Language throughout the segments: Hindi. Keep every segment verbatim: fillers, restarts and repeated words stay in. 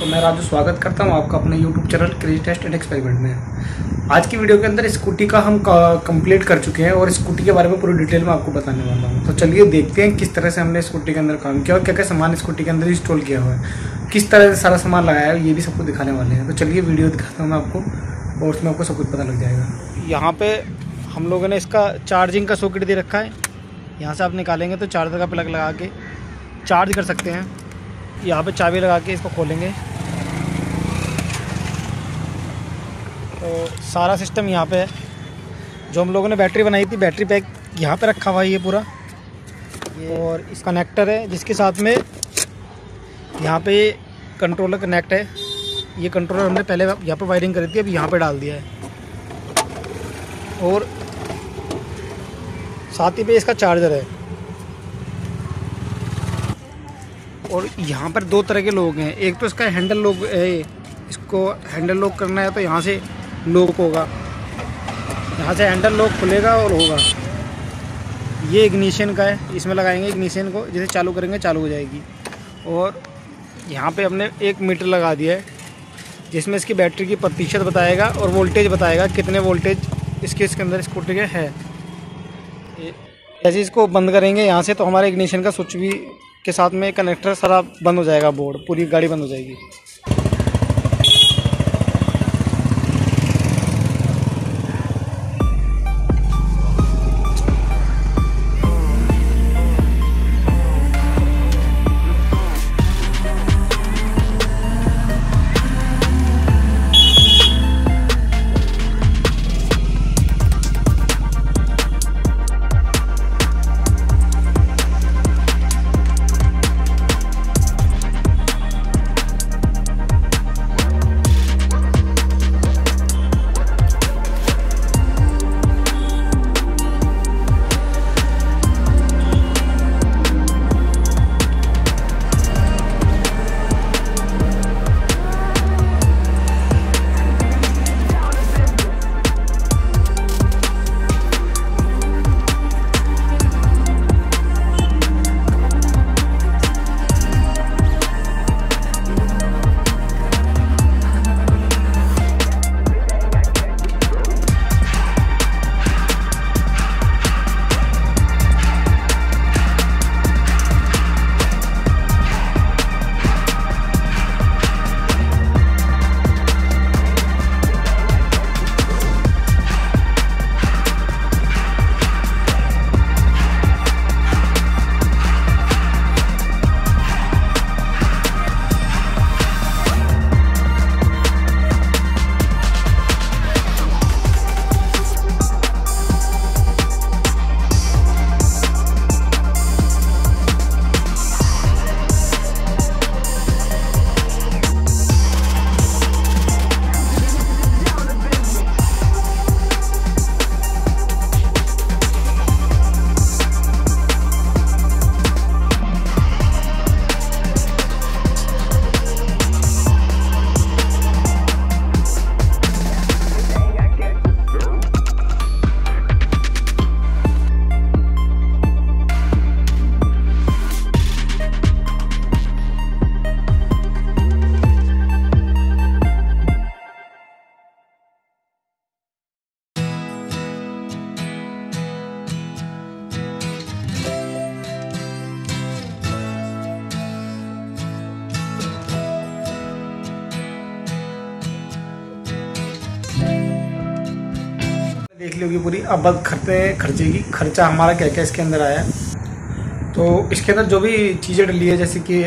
तो मैं राजू स्वागत करता हूं आपका अपने YouTube channel credit test and experiment में। आज की वीडियो के अंदर स्कूटी का हम कंप्लीट कर चुके हैं और स्कूटी के बारे में पूरी डिटेल में आपको बताने वाला हूं। तो चलिए देखते हैं किस तरह से हमने स्कूटी के अंदर काम किया और क्या क्या सामान स्कूटी के अंदर इंस्टॉल किया हुआ है, किस तरह से सारा सामान लगाया है, ये भी सबको दिखाने वाले हैं। तो चलिए वीडियो दिखाता हूँ मैं आपको और उसमें आपको सब कुछ पता लग जाएगा। यहाँ पर हम लोगों ने इसका चार्जिंग का सॉकेट दे रखा है, यहाँ से आप निकालेंगे तो चार्जर का प्लग लगा के चार्ज कर सकते हैं। यहाँ पे चाबी लगा के इसको खोलेंगे तो सारा सिस्टम यहाँ पे है। जो हम लोगों ने बैटरी बनाई थी, बैटरी पैक यहाँ पे रखा हुआ है ये पूरा, और इस कनेक्टर है जिसके साथ में यहाँ पे ये कंट्रोलर कनेक्ट है। ये कंट्रोलर हमने पहले यहाँ पे वायरिंग करी थी, अब यहाँ पे डाल दिया है। और साथ ही पे इसका चार्जर है। और यहाँ पर दो तरह के लोग हैं, एक तो इसका हैंडल लॉक है, इसको हैंडल लॉक करना है तो यहाँ से लॉक होगा, यहाँ से हैंडल लॉक खुलेगा और होगा। ये इग्निशन का है, इसमें लगाएंगे इग्निशन को, जैसे चालू करेंगे चालू हो जाएगी। और यहाँ पे हमने एक मीटर लगा दिया है जिसमें इसकी बैटरी की प्रतिशत बताएगा और वोल्टेज बताएगा कितने वोल्टेज इसके इसके अंदर स्कूटी के है। जैसे इसको बंद करेंगे यहाँ से तो हमारे इग्निशन का स्विच भी के साथ में कनेक्टर सारा बंद हो जाएगा, बोर्ड पूरी गाड़ी बंद हो जाएगी। देख ली पूरी। अब बात करते हैं खर्चे की, खर्चा हमारा क्या क्या इसके अंदर आया। तो इसके अंदर जो भी चीज़ें डली है जैसे कि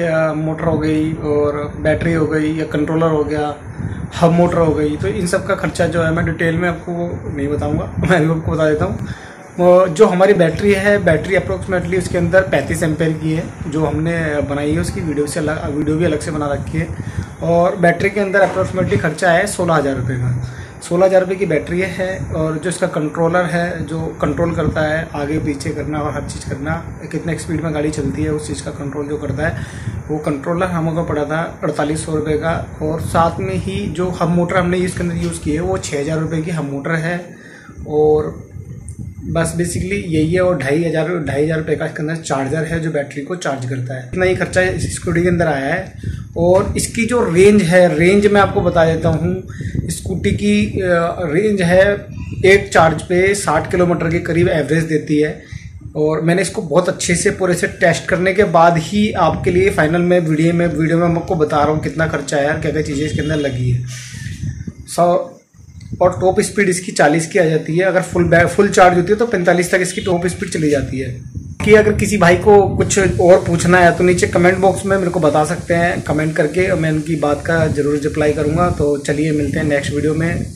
मोटर हो गई और बैटरी हो गई या कंट्रोलर हो गया, हब मोटर हो गई, तो इन सब का खर्चा जो है मैं डिटेल में आपको नहीं बताऊंगा, मैं भी आपको बता देता हूँ। जो हमारी बैटरी है, बैटरी अप्रोक्सीमेटली उसके अंदर पैंतीस एम्पेयर की है जो हमने बनाई है, उसकी वीडियो से अलग वीडियो भी अलग से बना रखी है। और बैटरी के अंदर अप्रोक्सीमेटली खर्चा है सोलह हज़ार रुपये का। सोलह हज़ार रुपये की बैटरी है। और जो इसका कंट्रोलर है जो कंट्रोल करता है आगे पीछे करना और हर चीज़ करना, कितने स्पीड में गाड़ी चलती है उस चीज़ का कंट्रोल जो करता है वो कंट्रोलर हमको पड़ा था अड़तालीस सौ रुपये का। और साथ में ही जो हब मोटर हमने इसके अंदर यूज़ की है वो छः हज़ार रुपये की हब मोटर है। और बस बेसिकली यही है। और ढाई हज़ार ढाई हज़ार रुपये का इसके अंदर चार्जर है जो बैटरी को चार्ज करता है। इतना ही खर्चा इस स्कूटी के अंदर आया है। और इसकी जो रेंज है, रेंज मैं आपको बता देता हूँ। स्कूटी की रेंज है एक चार्ज पे साठ किलोमीटर के करीब एवरेज देती है। और मैंने इसको बहुत अच्छे से पूरे से टेस्ट करने के बाद ही आपके लिए फाइनल में वीडियो में वीडियो में मैं आपको बता रहा हूँ कितना खर्चा है और क्या क्या चीज़ें इसके अंदर लगी है। सौ और टॉप स्पीड इसकी चालीस की आ जाती है। अगर फुल बैग फुल चार्ज होती है तो पैंतालीस तक इसकी टॉप स्पीड चली जाती है। कि अगर किसी भाई को कुछ और पूछना है तो नीचे कमेंट बॉक्स में मेरे को बता सकते हैं, कमेंट करके मैं उनकी बात का ज़रूर रिप्लाई करूँगा। तो चलिए मिलते हैं नेक्स्ट वीडियो में।